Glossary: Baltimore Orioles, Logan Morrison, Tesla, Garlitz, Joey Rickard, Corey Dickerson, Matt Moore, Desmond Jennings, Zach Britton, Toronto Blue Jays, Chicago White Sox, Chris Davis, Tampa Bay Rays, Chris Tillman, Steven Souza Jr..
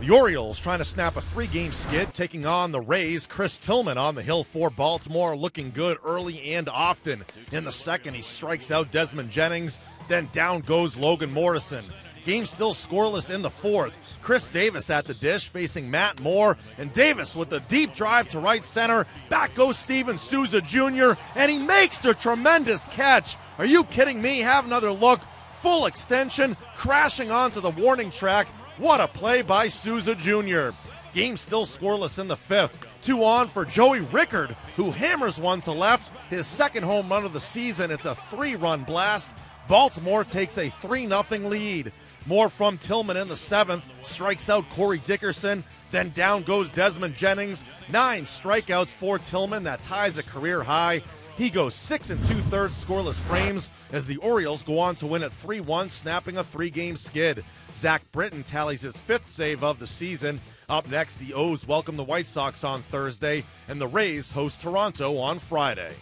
The Orioles trying to snap a three-game skid, taking on the Rays. Chris Tillman on the hill for Baltimore, looking good early and often. In the second, he strikes out Desmond Jennings. Then down goes Logan Morrison. Game still scoreless in the fourth. Chris Davis at the dish facing Matt Moore. And Davis with a deep drive to right center. Back goes Steven Souza Jr. And he makes a tremendous catch. Are you kidding me? Have another look. Full extension. Crashing onto the warning track. What a play by Souza Jr. Game still scoreless in the fifth. 2 on for Joey Rickard, who hammers one to left. His second home run of the season. It's a 3-run blast. Baltimore takes a 3-0 lead. More from Tillman in the 7th, strikes out Corey Dickerson, then down goes Desmond Jennings. 9 strikeouts for Tillman, that ties a career high. He goes 6 2/3 scoreless frames as the Orioles go on to win at 3-1, snapping a 3-game skid. Zach Britton tallies his 5th save of the season. Up next, the O's welcome the White Sox on Thursday, and the Rays host Toronto on Friday.